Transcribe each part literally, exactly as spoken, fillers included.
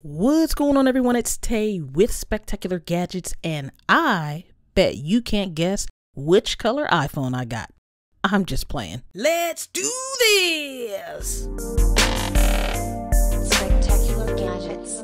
What's going on, everyone? It's Tay with Spectacular Gadgets, and I bet you can't guess which color iPhone I got. I'm just playing. Let's do this! Spectacular Gadgets.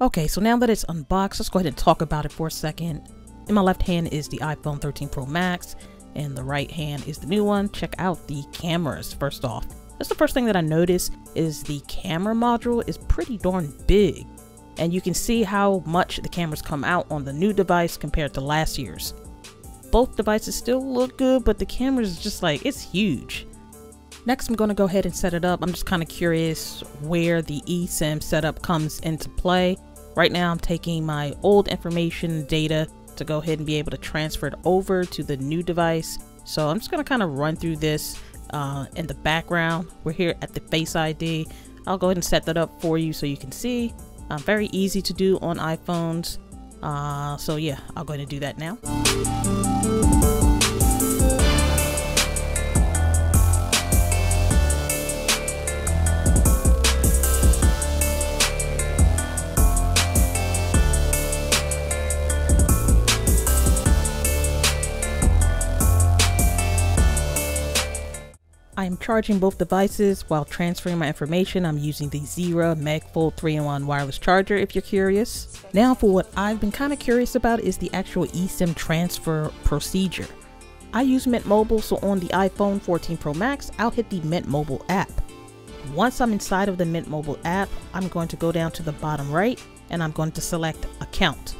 Okay, so now that it's unboxed, let's go ahead and talk about it for a second. In my left hand is the iPhone thirteen Pro Max, and the right hand is the new one. Check out the cameras first off. That's the first thing that I noticed, is the camera module is pretty darn big. And you can see how much the cameras come out on the new device compared to last year's. Both devices still look good, but the camera is just like, it's huge. Next, I'm going to go ahead and set it up. I'm just kind of curious where the eSIM setup comes into play. Right now I'm taking my old information data to go ahead and be able to transfer it over to the new device. So I'm just going to kind of run through this uh, in the background. We're here at the Face I D. I'll go ahead and set that up for you so you can see. Uh, very easy to do on iPhones. Uh, so yeah, I'll go ahead and do that now. I'm charging both devices while transferring my information. I'm using the Zera MagFold three in one wireless charger, if you're curious. Now for what I've been kind of curious about is the actual eSIM transfer procedure. I use Mint Mobile, so on the iPhone fourteen Pro Max, I'll hit the Mint Mobile app. Once I'm inside of the Mint Mobile app, I'm going to go down to the bottom right and I'm going to select Account.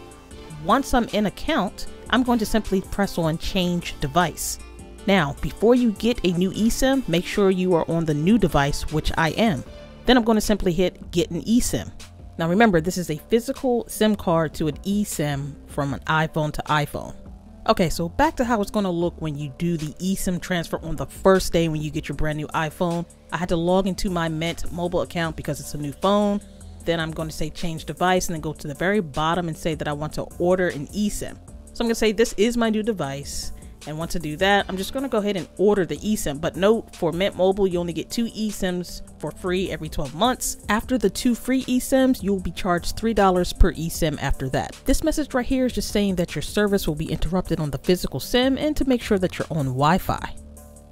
Once I'm in Account, I'm going to simply press on Change Device. Now, before you get a new eSIM, make sure you are on the new device, which I am. Then I'm going to simply hit Get an eSIM. Now remember, this is a physical SIM card to an eSIM from an iPhone to iPhone. Okay, so back to how it's going to look when you do the eSIM transfer on the first day when you get your brand new iPhone. I had to log into my Mint Mobile account because it's a new phone. Then I'm going to say Change Device and then go to the very bottom and say that I want to order an eSIM. So I'm going to say this is my new device. And once I do that, I'm just going to go ahead and order the eSIM. But note, for Mint Mobile, you only get two eSIMs for free every twelve months. After the two free eSIMs, you'll be charged three dollars per eSIM after that. This message right here is just saying that your service will be interrupted on the physical SIM and to make sure that you're on Wi-Fi.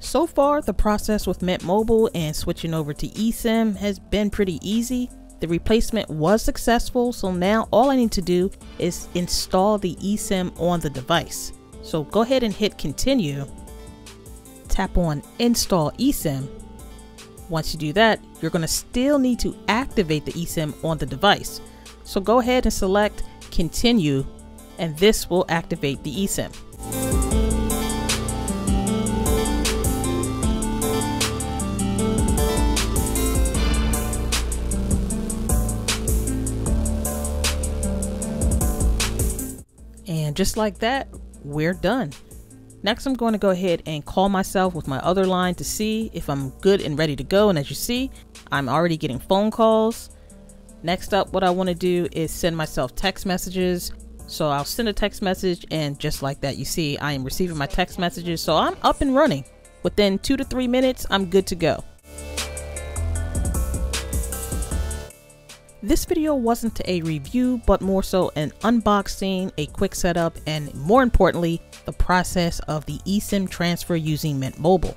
So far, the process with Mint Mobile and switching over to eSIM has been pretty easy. The replacement was successful, so now all I need to do is install the eSIM on the device. So go ahead and hit continue, tap on install eSIM. Once you do that, you're going to still need to activate the eSIM on the device. So go ahead and select continue, and this will activate the eSIM. And just like that, we're done. Next, I'm going to go ahead and call myself with my other line to see if I'm good and ready to go. And as you see, I'm already getting phone calls. Next up, what I want to do is send myself text messages. So I'll send a text message, and just like that, you see, I am receiving my text messages. So I'm up and running. Within two to three minutes, I'm good to go. This video wasn't a review, but more so an unboxing, a quick setup, and more importantly, the process of the eSIM transfer using Mint Mobile.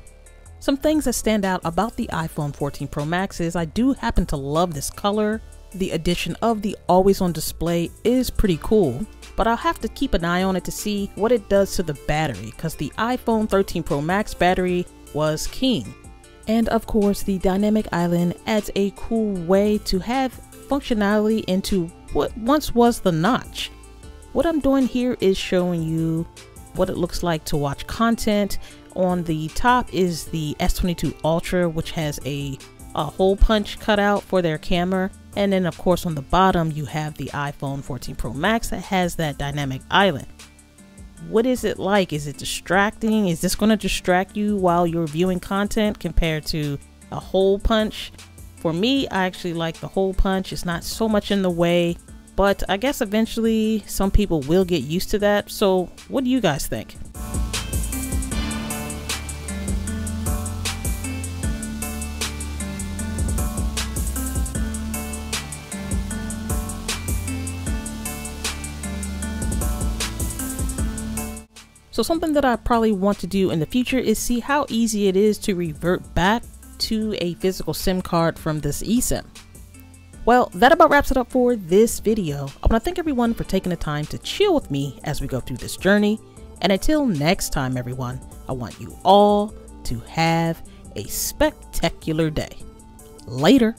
Some things that stand out about the iPhone fourteen Pro Max is I do happen to love this color. The addition of the always on display is pretty cool, but I'll have to keep an eye on it to see what it does to the battery, because the iPhone thirteen Pro Max battery was king. And of course, the Dynamic Island adds a cool way to have functionality into what once was the notch. What I'm doing here is showing you what it looks like to watch content. On the top is the S twenty-two Ultra, which has a, a hole punch cut out for their camera. And then of course on the bottom you have the iPhone fourteen Pro Max that has that Dynamic Island. What is it like? Is it distracting? Is this going to distract you while you're viewing content compared to a hole punch? For me, I actually like the hole punch. It's not so much in the way, but I guess eventually some people will get used to that. So what do you guys think? So something that I probably want to do in the future is see how easy it is to revert back to a physical SIM card from this eSIM. Well, that about wraps it up for this video. I want to thank everyone for taking the time to chill with me as we go through this journey. And until next time, everyone, I want you all to have a spectacular day. Later.